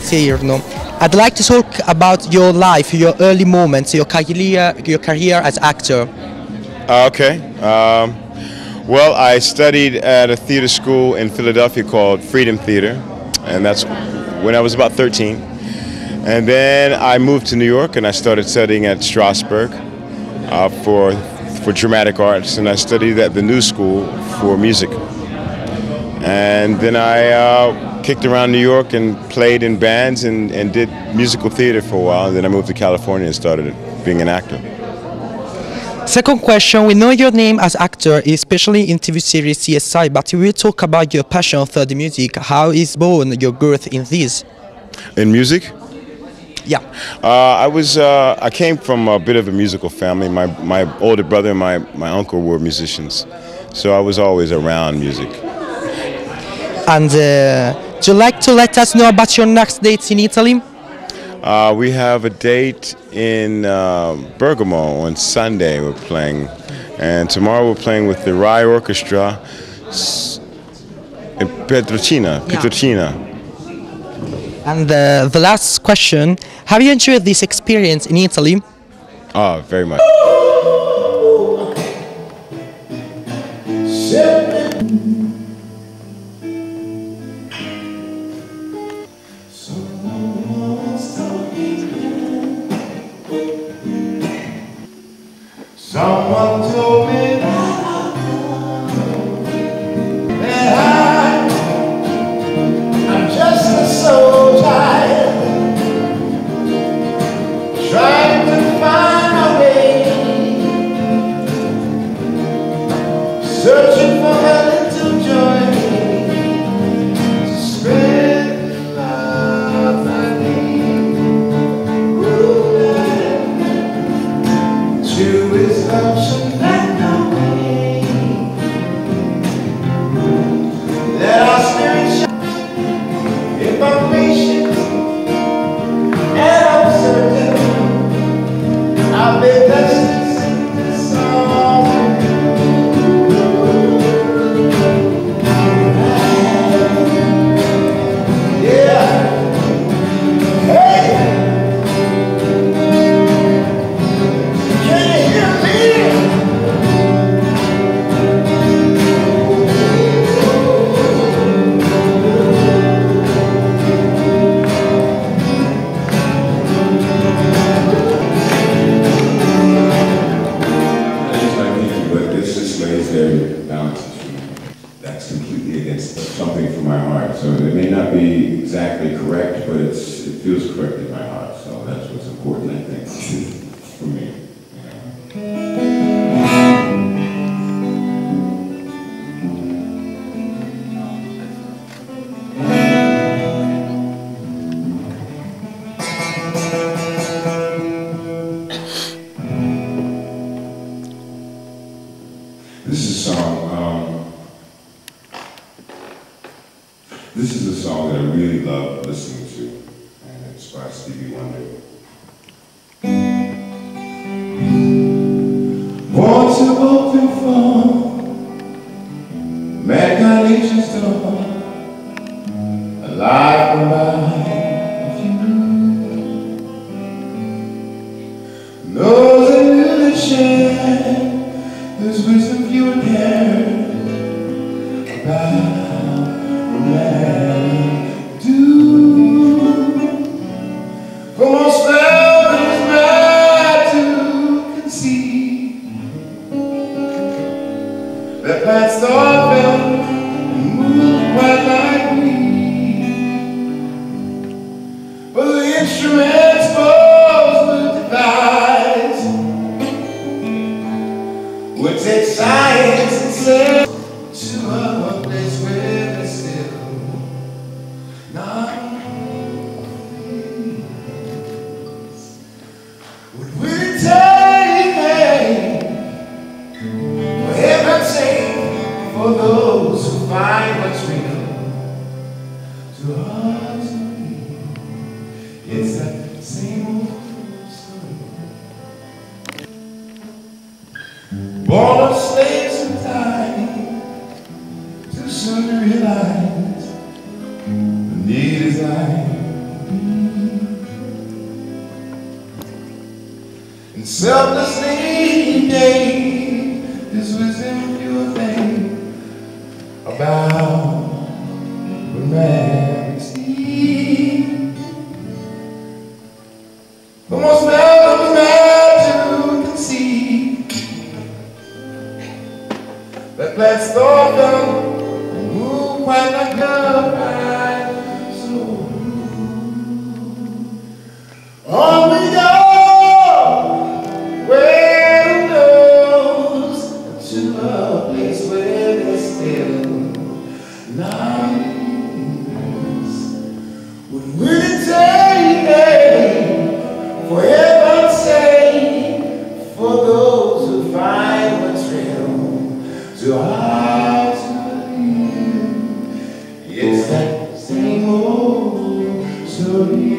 Tierno. I'd like to talk about your life, your early moments, your career as actor. Okay. Well, I studied at a theater school in Philadelphia called Freedom Theater, and that's when I was about 13. And then I moved to New York and I started studying at Strasburg for dramatic arts, and I studied at the New School for music. And then I kicked around New York and played in bands and did musical theater for a while, and then I moved to California and started being an actor. Second question, we know your name as actor, especially in TV series CSI, but we will talk about your passion for the music. How is born your growth in this? In music? Yeah. I came from a bit of a musical family. My older brother and my uncle were musicians, so I was always around music. And do you like to let us know about your next dates in Italy? We have a date in Bergamo on Sunday we're playing, and tomorrow we're playing with the Rai Orchestra in Pietrocina. Yeah. Pietrocina. And the last question, have you enjoyed this experience in Italy? Oh, very much. Someone told me. This is a song that I really love listening to, and it's by Stevie Wonder. Once you open from magnetics door, a light arrives. Knows a little share this wisdom you inherit about. Soon to realize the need is life. and selflessly gave His wisdom, pure thing about the majesty. The most marvelous man to conceive, that blessed thought and moved quite like a bright soul. On we go, where it goes, to a place where there's still lies. Would we take it for heaven's sake, for those who find what's real too hard to believe? It's that same old story.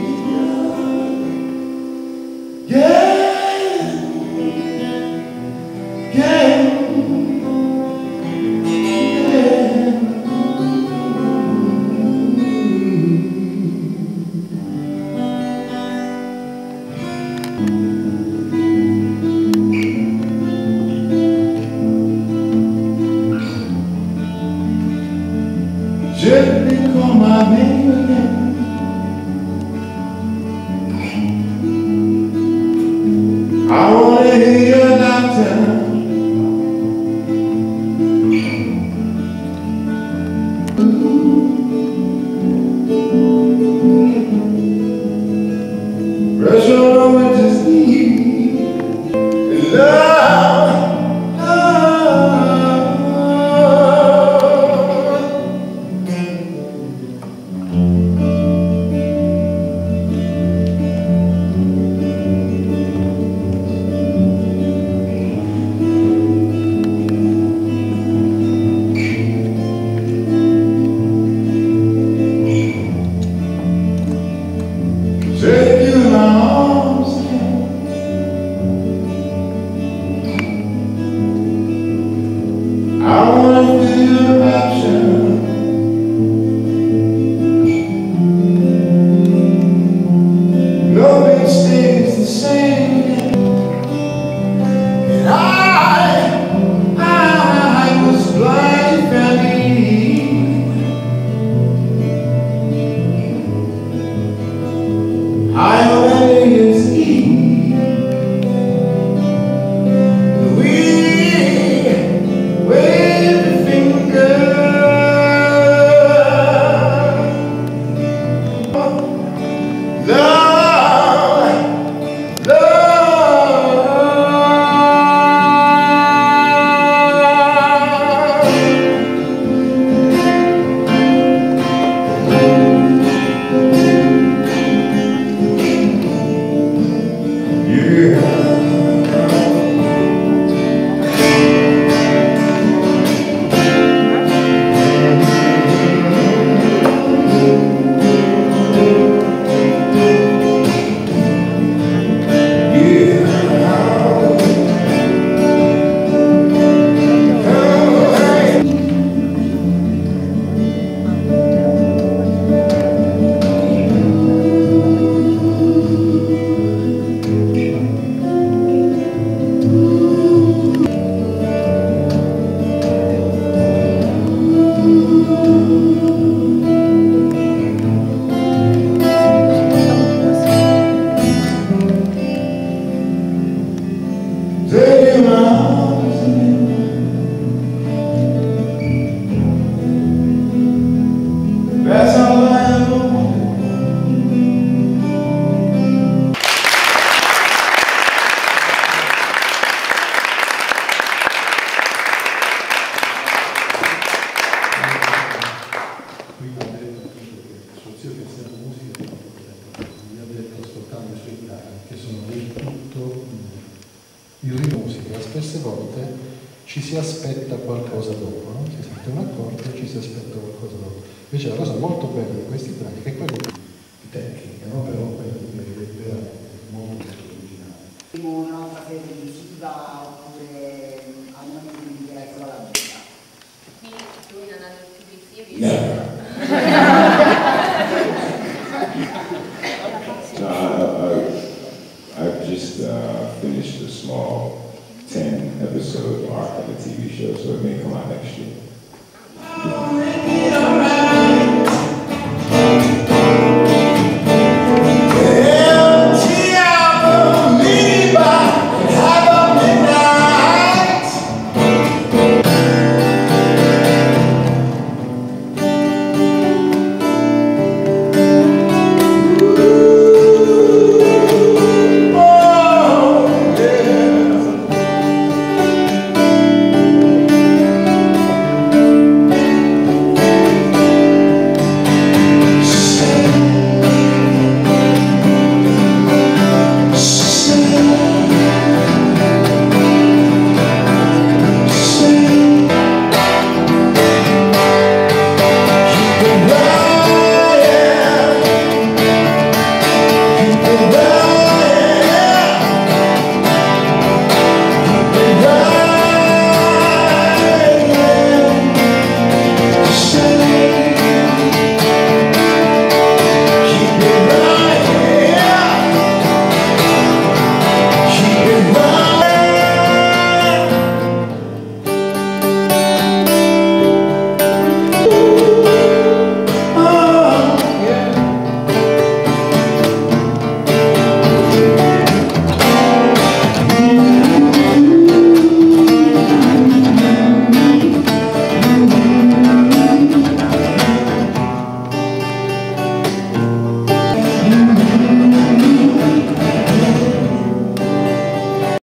Yeah.